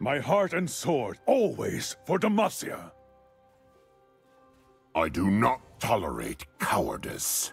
My heart and sword, always for Demacia. I do not tolerate cowardice.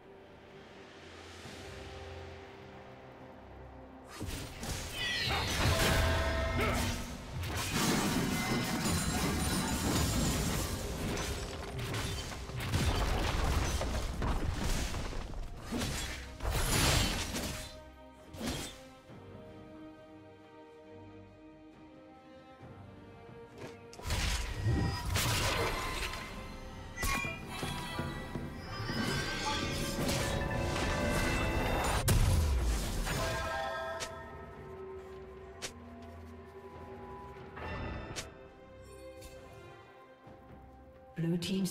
Red Team's turret has been destroyed. Blue Team's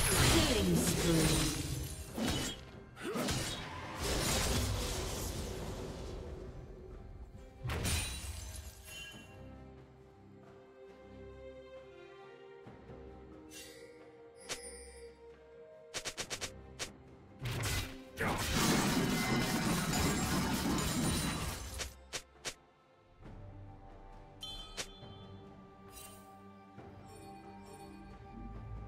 Killing spree.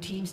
Team's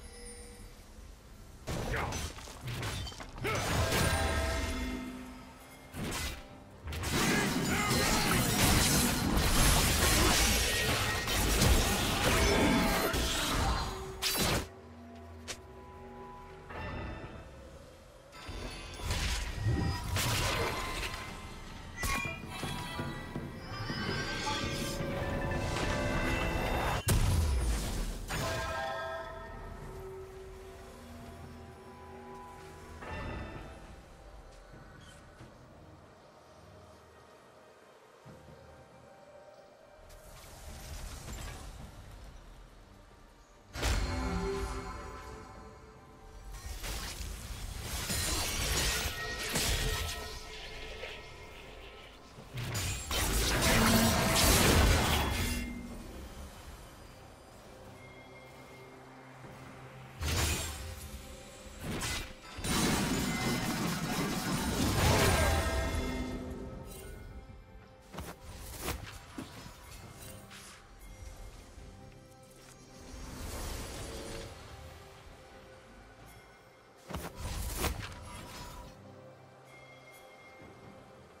Blue team's turret has been destroyed.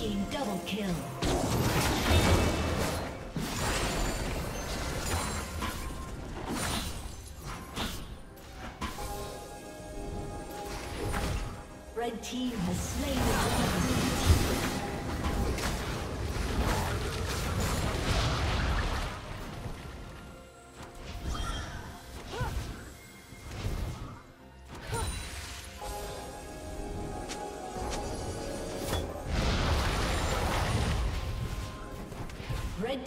team double kill. Red team has slain the enemy. Red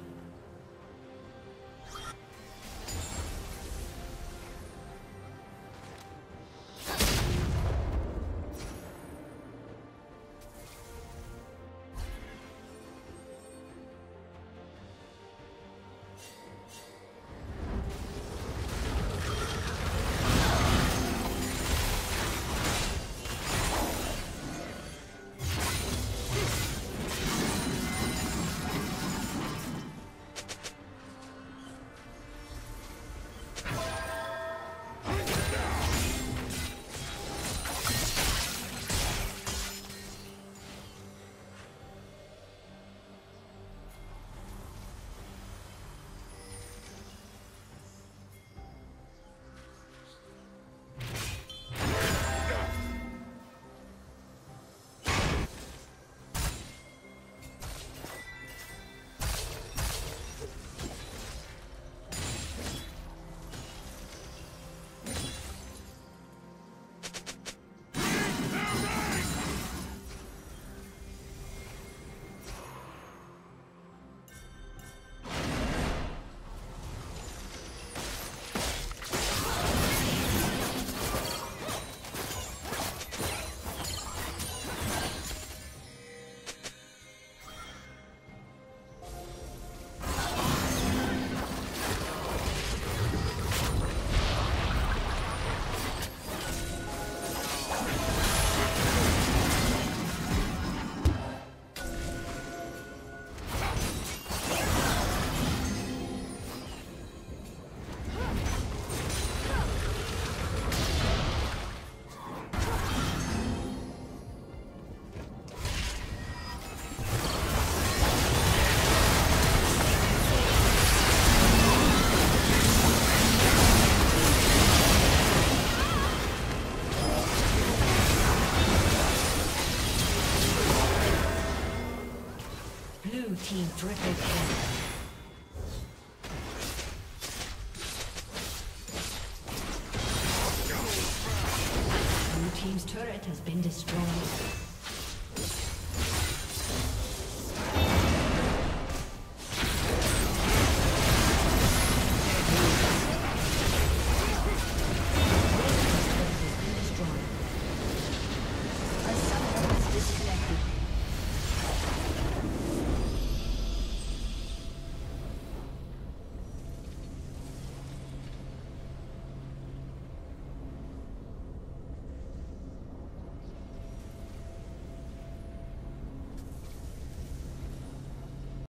Team triple kill.